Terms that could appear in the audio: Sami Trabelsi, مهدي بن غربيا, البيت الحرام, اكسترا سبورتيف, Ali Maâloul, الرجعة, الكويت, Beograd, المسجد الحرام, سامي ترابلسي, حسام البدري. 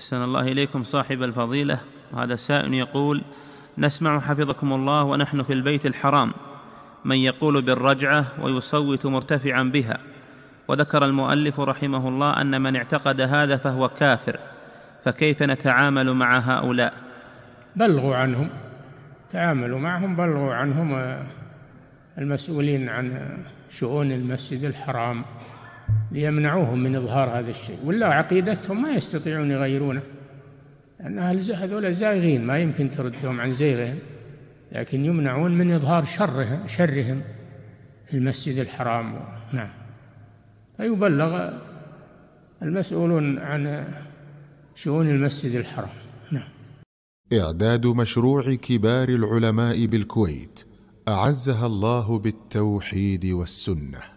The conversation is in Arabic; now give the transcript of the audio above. أحسن الله إليكم صاحب الفضيلة. هذا سائل يقول: نسمع حفظكم الله ونحن في البيت الحرام من يقول بالرجعة ويصوت مرتفعا بها، وذكر المؤلف رحمه الله أن من اعتقد هذا فهو كافر، فكيف نتعامل مع هؤلاء؟ بلغوا عنهم، تعاملوا معهم، بلغوا عنهم المسؤولين عن شؤون المسجد الحرام ليمنعوهم من إظهار هذا الشيء، ولا عقيدتهم ما يستطيعون يغيرونه، لأن هذول زائغين ما يمكن تردهم عن زيغهم، لكن يمنعون من إظهار شرهم في المسجد الحرام. نعم، فيبلغ المسؤولون عن شؤون المسجد الحرام. نعم. إعداد مشروع كبار العلماء بالكويت أعزها الله بالتوحيد والسنة.